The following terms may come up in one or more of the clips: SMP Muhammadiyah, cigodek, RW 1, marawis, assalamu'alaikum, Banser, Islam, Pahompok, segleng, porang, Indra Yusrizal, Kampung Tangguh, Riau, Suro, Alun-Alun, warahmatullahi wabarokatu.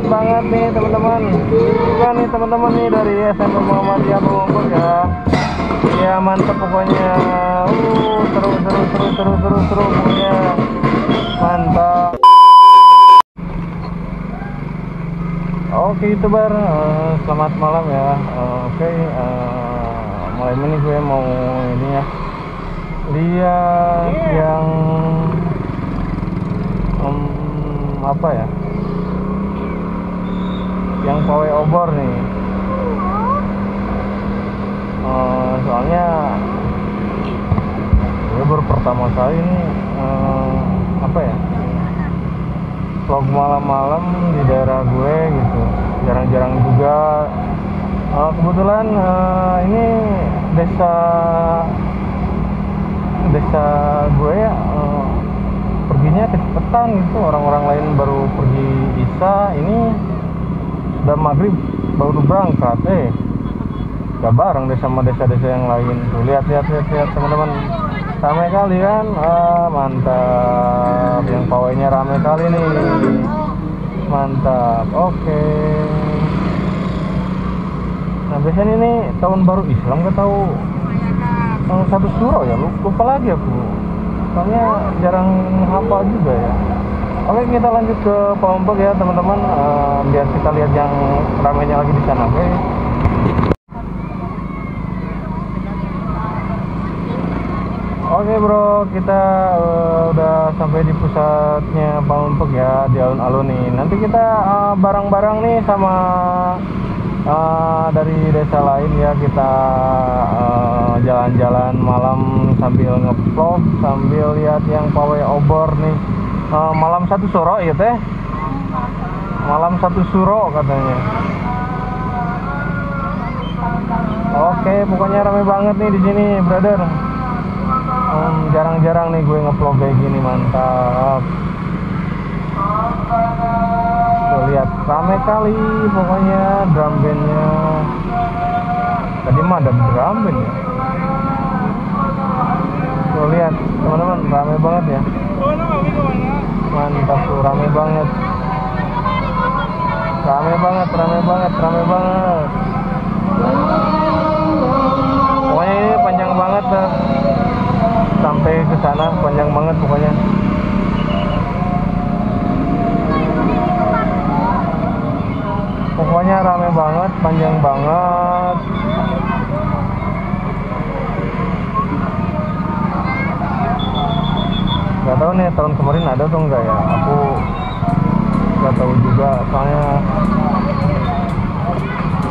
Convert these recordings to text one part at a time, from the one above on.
update banget nih teman-teman. Bukan nih teman-teman nih dari SMP Muhammadiyah Pahompok ya. Ya mantep pokoknya. Seru pokoknya. Mantap. Oke youtuber, selamat malam ya. Malam ini gue mau ini ya, lihat yang apa ya, yang pawai obor nih. Soalnya gue baru pertama kali ini vlog malam-malam di daerah gue gitu, jarang-jarang juga. Kebetulan ini desa gue ya, perginya kecepetan gitu. Orang-orang lain baru pergi isya, ini udah maghrib baru berangkat. Gak bareng deh sama desa-desa yang lain tuh. Lihat teman-teman, rame kali kan. Mantap, yang pawainya rame kali nih, mantap. Oke. Nah biasanya ini tahun baru Islam, gak tahu satu Suro ya, lupa lagi aku soalnya jarang hafal juga ya. Oke, kita lanjut ke Pahompok ya teman-teman, biar kita lihat yang ramainya lagi di sana. Oke. Oke bro, kita udah sampai di pusatnya Pahompok ya, di alun-alun nih. Nanti kita bareng-bareng nih sama dari desa lain ya, kita jalan-jalan malam sambil ngevlog, sambil lihat yang pawai obor nih. Malam satu Suro ya teh, malam satu Suro katanya. Oke, pokoknya ramai banget nih di sini brother. Jarang-jarang nih gue nge-vlog kayak gini, mantap. Tuh lihat, rame kali pokoknya drum bandnya. Tadi mah ada drum band ya. Tuh lihat teman-teman, rame banget ya. Mantap tuh, rame banget. Rame banget. Pokoknya ini panjang banget dah. Sampai ke sana panjang banget pokoknya. Pokoknya rame banget, panjang banget. Gak tahu nih tahun kemarin ada atau enggak ya. Aku gak tahu juga, soalnya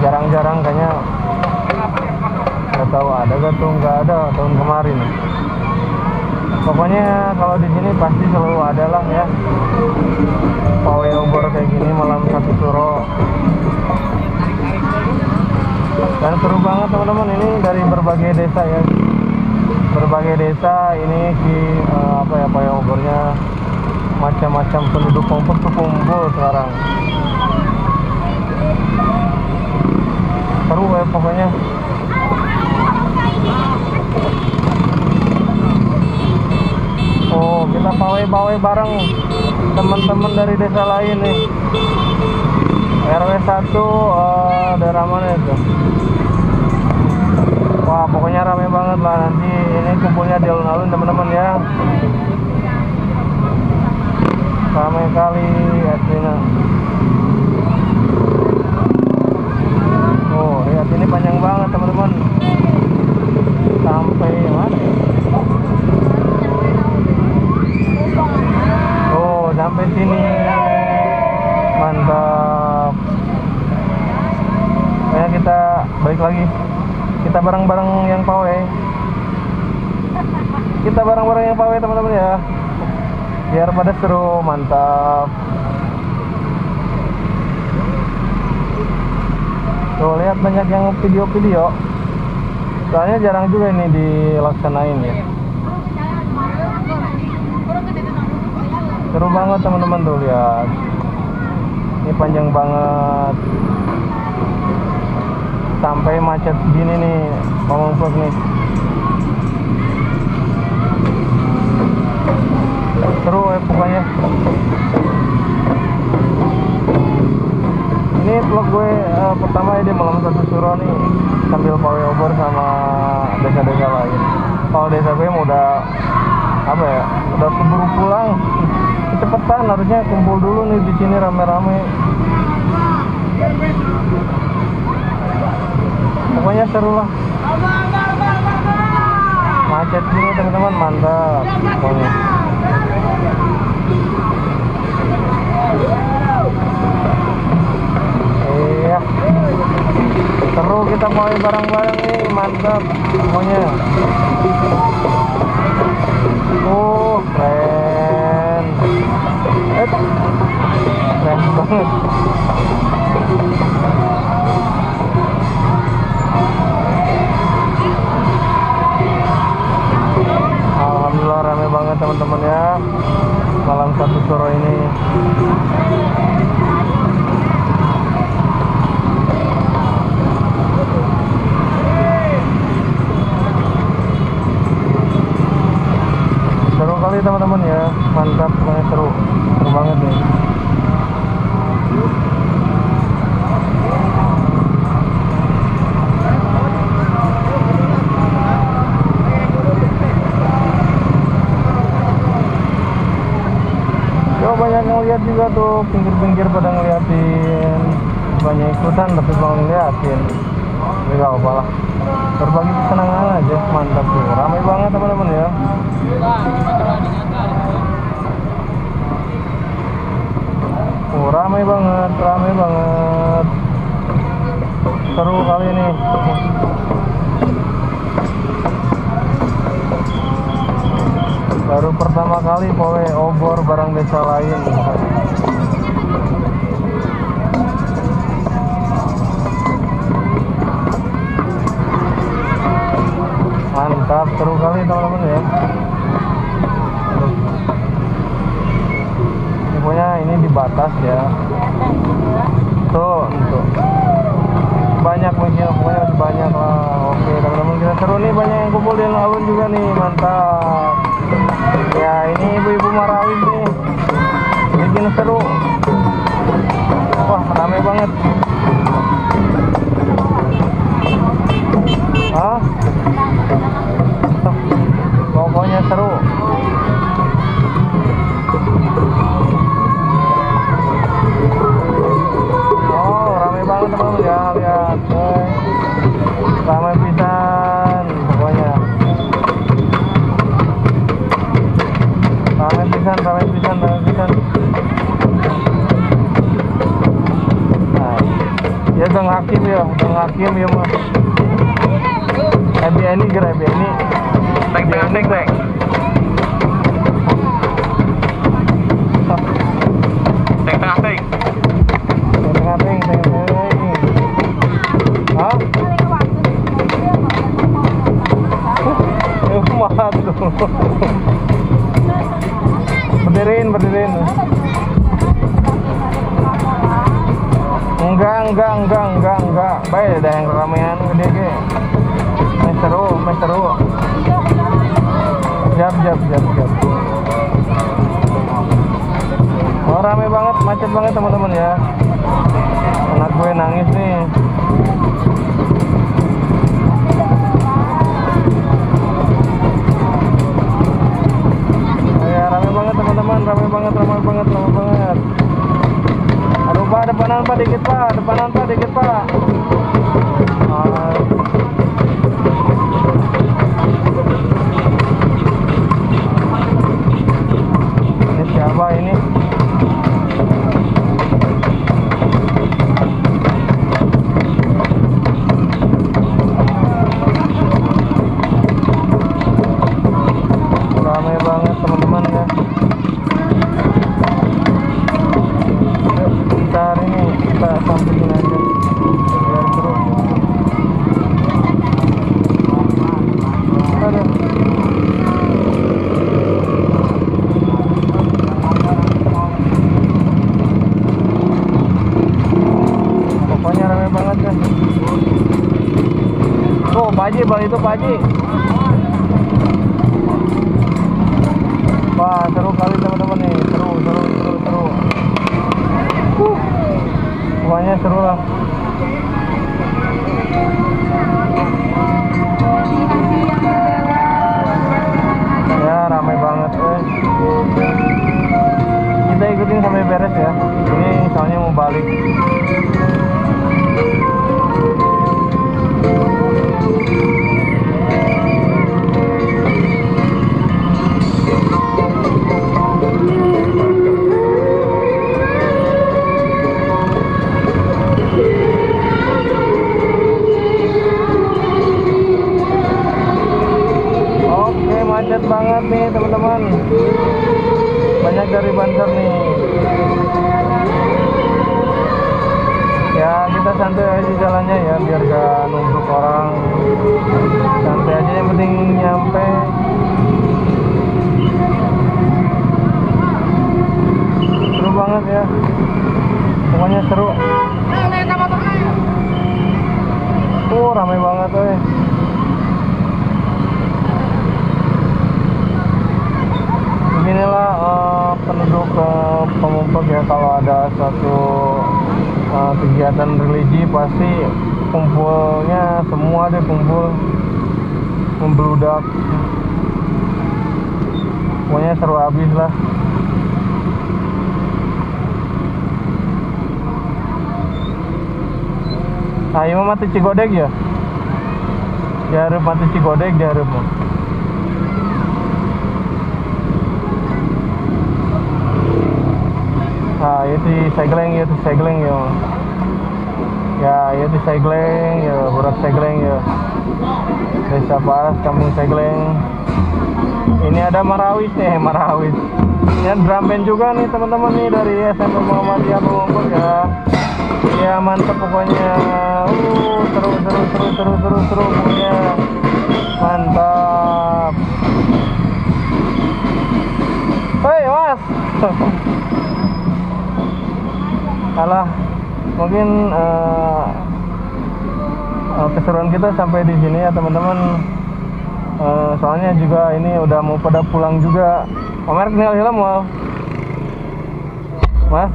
jarang-jarang kayaknya. Gak tahu ada atau enggak ada tahun kemarin. Pokoknya kalau di sini pasti selalu ada lah ya pawai obor kayak gini malam satu Suro. Dan seru banget teman-teman, ini dari berbagai desa ya, ini di pawai obornya macam-macam, penduduk Pahompok kumpul sekarang. Seru ya pokoknya. Oh, kita pawai-pawai bareng teman-teman dari desa lain nih. RW 1 daerah mana itu? Wah, pokoknya rame banget lah. Nanti ini kumpulnya di alun-alun teman-teman ya. Rame kali artinya. Oh, lihat ini panjang banget teman-teman. Sampai mana? Sampai sini, mantap ya. Kita balik lagi, kita bareng-bareng yang pawai, teman-teman ya, biar pada seru. Mantap tuh, lihat banyak yang video-video, soalnya jarang juga ini dilaksanain ya. Seru banget teman-teman, tuh lihat ini panjang banget, sampai macet gini nih Pahompok nih. Seru ya pokoknya. kalau di SPM udah apa ya, udah keburu pulang, cepetan harusnya kumpul dulu nih di sini rame-rame. Pokoknya seru lah. Macet dulu teman-teman, mantap pokoknya. Iya, seru kita mulai bareng-bareng nih, mantap pokoknya. Keren, keren banget. Alhamdulillah rame banget teman-teman ya, malam satu Suro ini. Teman-teman ya, mantap banget, seru, seru banget nih. Yo, banyak ngeliat juga tuh, pinggir-pinggir pada ngeliatin, banyak ikutan tapi mau ngeliatin. Tapi gak apalah, berbagi kesenangan aja, mantap tuh, ramai banget teman-teman ya. Oh, ramai banget, seru kali ini. Baru pertama kali pawai obor barang desa lain. Mantap, seru kali teman-teman ya. Pokoknya ini di batas ya, tuh banyak mungkin, pokoknya masih banyak lah. Oke teman-teman, kita seru nih, banyak yang kumpul di Alun-Alun juga nih, mantap ya. Ini ibu-ibu marawis nih bikin seru, wah ramai banget. Hah? Tuh, pokoknya seru. Teman-teman ya, lihat ramai pisan pokoknya, ramai pisan. Nah, ya deng hakim ya mas, happy ini tek berdirin enggak, baik ada yang keramaian gede ke meseru jap. Oh, rame banget, macet banget teman-teman ya, anak gue nangis nih. Ramai banget. Aduh pak, depanan pak dikit pak. Ini siapa ini? Ramai banget teman-teman ya. Pak Haji. Wah, seru kali teman-teman nih, seru. Pokoknya seru lah. banget nih teman-teman, banyak dari Banser nih. Ya kita santai aja di jalannya ya, biar gak numpuk orang, santai aja yang penting nyampe. Seru banget ya, pokoknya seru. Oh ramai banget woy. Beginilah penduduk Pahompok ya, kalau ada satu kegiatan religi pasti kumpulnya semua deh, kumpul membludak, pokoknya seru abis lah. Ayo mati cigodek ya, jarep mati cigodek, jarep ah itu segleng ya, itu segleng ya, ya itu segleng ya, burak segleng ya, desa Paras kampung segleng. Ini ada marawis nih, marawis dan drum band juga nih teman-teman nih, dari SMP Muhammadiyah Pahompok ya. Ya mantap pokoknya, seru pokoknya, mantap. Hei mas, alah mungkin keseruan kita sampai di sini ya teman-teman. Soalnya juga ini udah mau pada pulang juga. Omer kenal hilang mal, mas.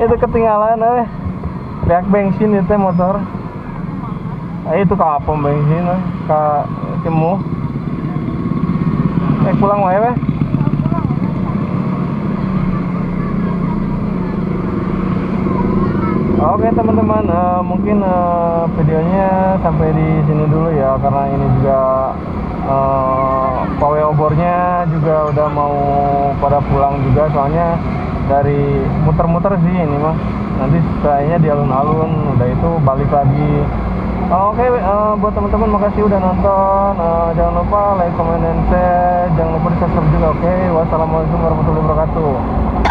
Itu ketinggalan eh lihat bensin itu motor, itu kapom bensin ke kemu pulang wae weh. Oke teman-teman, mungkin videonya sampai di sini dulu ya, karena ini juga pawai obornya juga udah mau pada pulang juga, soalnya dari muter-muter sih ini mah, nanti setelahnya di alun-alun udah itu balik lagi. Oke buat teman-teman makasih udah nonton, jangan lupa like, comment, and share, jangan lupa di subscribe juga. Oke, wassalamualaikum warahmatullahi wabarakatuh.